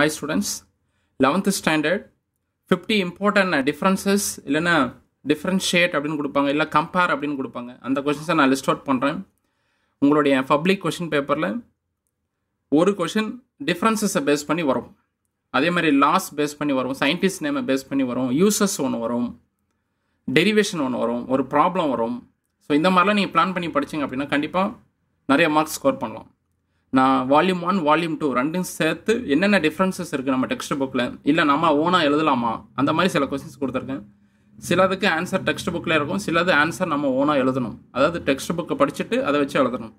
Hi students, 11th standard 50 important differences illana differentiate abdin kudupanga illa compare abdin kudupanga andha questions na list out pandren ungalude public question paper la oru question differences base panni varum adhe mari laws base panni varum scientist name base panni varum uses one varum derivation one varum oru problem varum so indha marla neenga plan panni padichinga appadina kandipa nariya marks score pannalam na volume 1 volume 2 ரெண்டும் சேர்த்து என்னென்ன differences இருக்கு நம்ம text புக்ல இல்ல நம்ம ஓனா எழுதலாமா அந்த மாதிரி சில क्वेश्चंस கொடுத்திருக்கேன் சிலதுக்கு ஆன்சர் டெக்ஸ்ட் புக்ல இருக்கும் சிலது ஆன்சர் நம்ம ஓனா எழுதணும் அதாவது டெக்ஸ்ட் புக்க படிச்சிட்டு அதை வச்சு எழுதணும்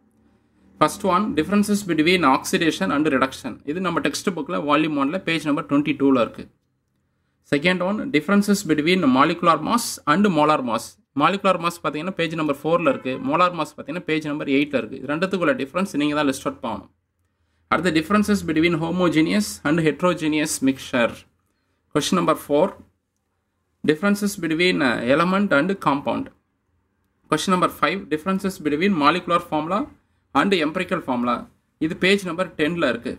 first one differences between oxidation and reduction இது நம்ம டெக்ஸ்ட் புக்ல volume 1 ல page number 22 ல இருக்கு second one differences between molecular mass and molar mass molecular mass பாத்தீங்கன்னா page number 4 ல இருக்கு molar mass பாத்தீங்கன்னா page number 8 ல இருக்கு இது ரெண்டுத்துக்குள்ள டிஃபரன்ஸ் நீங்க தான் லிஸ்ட் அவுட் பண்ணனும் அடுத்து differences between homogeneous and heterogeneous mixture question number 4 differences between element and compound question number 5 differences between molecular formula and empirical formula இது page number 10 ல இருக்கு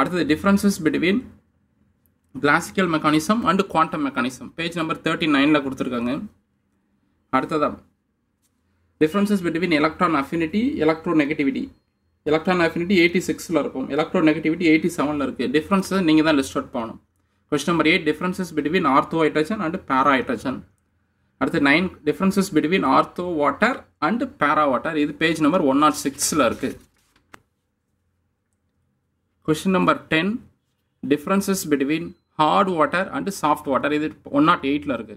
அடுத்து differences between classical mechanism and quantum mechanism page number 39 ல கொடுத்திருக்காங்க அடுத்ததா differences between electron affinity electron affinity 86 ல இருக்கும் electron negativity 87 ல இருக்கு differences நீங்க தான் list out பண்ணனும் question number 8 differences between ortho hydrogen and para hydrogen அடுத்து 9 differences between ortho water and para water இது page number 106 ல இருக்கு question number 10 differences between hard water and soft water இது 108 ல இருக்கு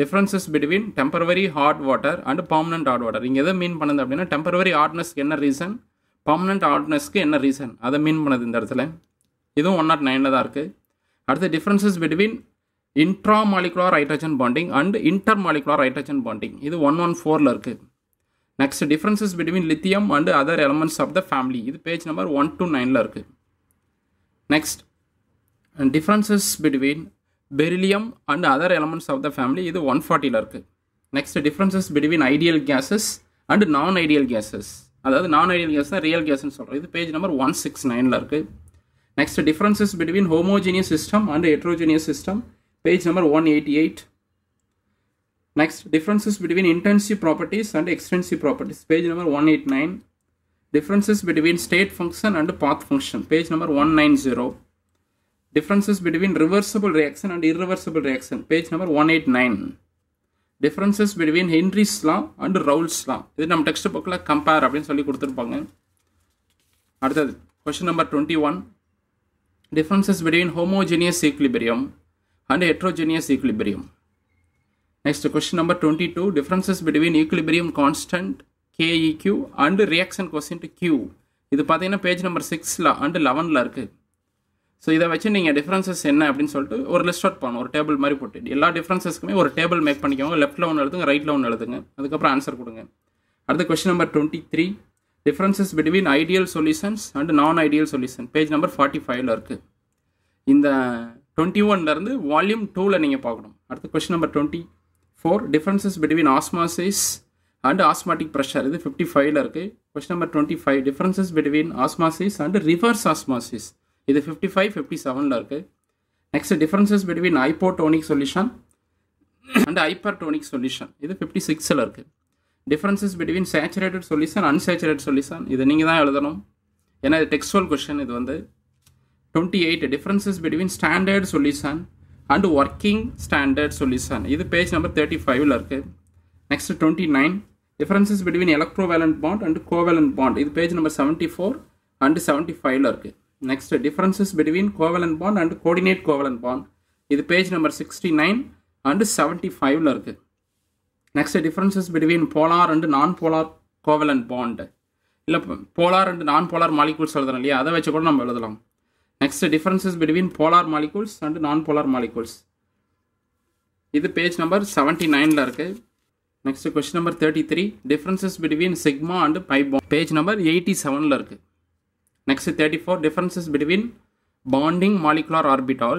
differences between temporary hard water and permanent hard water இங்க எதை மீன் பண்ணுது அப்படினா temporary hardness க்கு என்ன ரீசன் permanent hardness க்கு என்ன ரீசன் அத மீன் பண்ணுது இந்த இடத்துல இதுவும் 109 ல தான் இருக்கு அடுத்து differences between intramolecular hydrogen bonding and intermolecular hydrogen bonding இது 114 ல இருக்கு next differences between lithium and other elements of the family இது page number 129 ல இருக்கு next and differences between beryllium and other elements of the family இது 140 ல இருக்கு next differences between ideal gases and non ideal gases அதாவது நான் ideal gas தான் real கேஸ்னு சொல்றோம் இது பேஜ் நம்பர் 169 ல இருக்கு next differences between homogeneous system and heterogeneous system page number 188 next differences between intensive properties and extensive properties page number 189 differences between state function and path function page number 190 differences between reversible reaction and irreversible reaction page number 189 differences between Henry's law and Raoult's law இது நம்ம text புக்ல compare அப்படினு சொல்லி கொடுத்திருப்பாங்க அடுத்து question number 21 differences between homogeneous equilibrium and heterogeneous equilibrium next question number 22 differences between equilibrium constant KeQ and reaction quotient Q இது பாத்தீங்கன்னா page number 6 ல and 11 ல இருக்கு சோ இத வச்சு நீங்க டிஃபரன்सेस என்ன அப்படினு சொல்லிட்டு ஒரு லிஸ்ட் அவுட் பண்ணனும் ஒரு டேபிள் மாதிரி போட்டு எல்லா டிஃபரன்सेसக்குமே ஒரு டேபிள் மேக் பண்ணிக்கோங்க லெஃப்ட்ல ஒன்னு எழுதுங்க ரைட்ல ஒன்னு எழுதுங்க அதுக்கு அப்புறம் ஆன்சர் கொடுங்க அடுத்து question number 23 differences between ideal solutions and non ideal solution page number 45 ல இருக்கு இந்த 21 ல இருந்து வால்யூம் 2 ல நீங்க பார்க்கணும் அடுத்து question number 24 differences between osmosis and osmotic pressure இது 55 ல இருக்கு question number 25 differences between osmosis and reverse osmosis இது 55 57 ல இருக்கு next differences between hypotonic solution and hypertonic solution இது 56 ல இருக்கு differences between saturated solution unsaturated solution இது நீங்க தான் எழுதணும் ஏனா இது textual question இது வந்து 28 differences between standard solution and working standard solution இது page number 35 ல இருக்கு next 29 differences between electrovalent bond and covalent bond இது page number 74 and 75 ல இருக்கு next differences between covalent bond and coordinate covalent bond இது page number 69 and 75 ல இருக்கு next differences between polar and non polar covalent bond இல்ல polar and non polar molecules எழுதறோம் இல்லையா அத வெச்சு கூட நம்ம எழுதலாம் next differences between polar molecules and non polar molecules இது page number 79 ல இருக்கு next question number 33 differences between sigma and pi bond page number 87 ல இருக்கு next 34 differences between bonding molecular orbital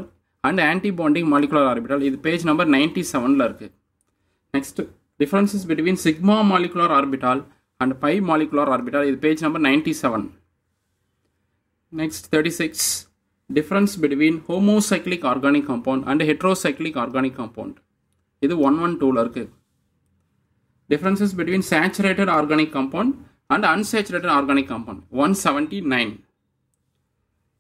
and anti-bonding molecular orbital இது page number 97 ல இருக்கு next differences between sigma molecular orbital and pi molecular orbital இது page number 97 next 36 difference between homocyclic organic compound and heterocyclic organic compound. This is 112. Differences between saturated organic compound and unsaturated organic compound 179.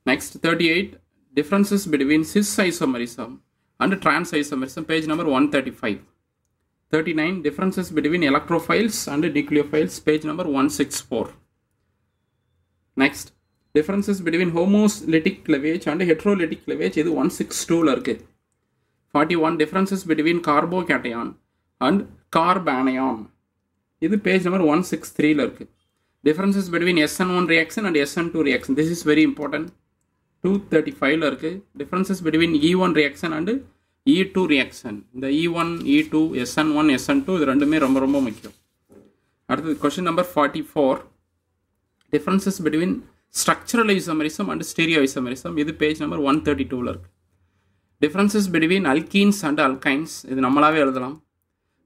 Next 38, differences between cis isomerism and trans isomerism, page number 135. 39, differences between electrophiles and nucleophiles, page number 164. Next, differences between homolytic cleavage and heterolytic cleavage, இது 162. 41, differences between carbocation and carbanion, இது page number 163. Differences between SN1 reaction and SN2 reaction, this is very important, 235. Differences between E1 reaction and E2 reaction, the E1, E2, SN1, SN2, இது ரெண்டுமே ரொம்ப ரொம்ப முக்கியம். அடுத்து question number 44, differences between structural isomerism and stereoisomerism, இது page number 132. Differences between alkenes and alkynes, இது நம்மளாவே எழுதலாம்.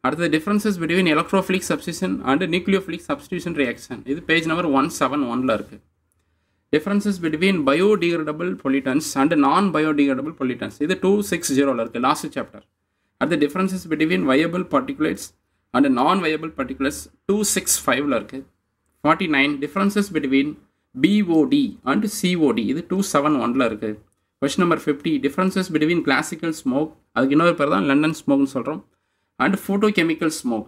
அடுத்து differences between electrophilic substitution and nucleophilic substitution reaction, இது page number 171. Differences between biodegradable pollutants and non-biodegradable pollutants, இது 260. Last chapter. அடுத்து differences between viable particulates and non-viable particulates 265. 49, differences between BOD and COD, இது 271 இருக்கு. Question number 50, differences between classical smoke, அதுக்கு இன்னொரு பேர் தான் London ஸ்மோக்னு சொல்கிறோம், and photochemical smoke,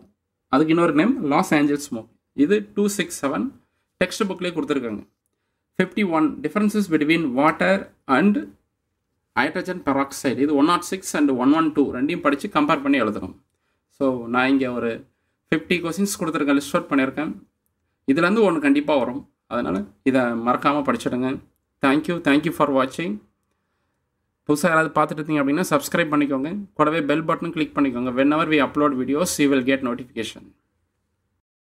அதுக்கு இன்னொரு நேம் லாஸ் ஏஞ்சல்ஸ் ஸ்மோக், இது 267, டெக்ஸ்ட் புக்லேயே கொடுத்துருக்காங்க. 51, differences between water and hydrogen peroxide, இது 106 and 112 ரெண்டையும் படித்து கம்பேர் பண்ணி எழுதுறோம். ஸோ நான் இங்கே ஒரு 50 கொஸ்டின்ஸ் கொடுத்துருக்கேன், லிஸ்ட் அவுட் பண்ணியிருக்கேன், இதுலேருந்து ஒன்று கண்டிப்பாக வரும், அதனால் இதை மறக்காமல் படிச்சிடுங்க. தேங்க்யூ, தேங்க்யூ ஃபார் வாட்சிங். புதுசாக யாராவது பார்த்துட்டு இருந்தீங்க அப்படின்னா சப்ஸ்கிரைப் பண்ணிக்கோங்க, கூடவே பெல் பட்டன் கிளிக் பண்ணிக்கோங்க. Whenever we upload videos you will get notification.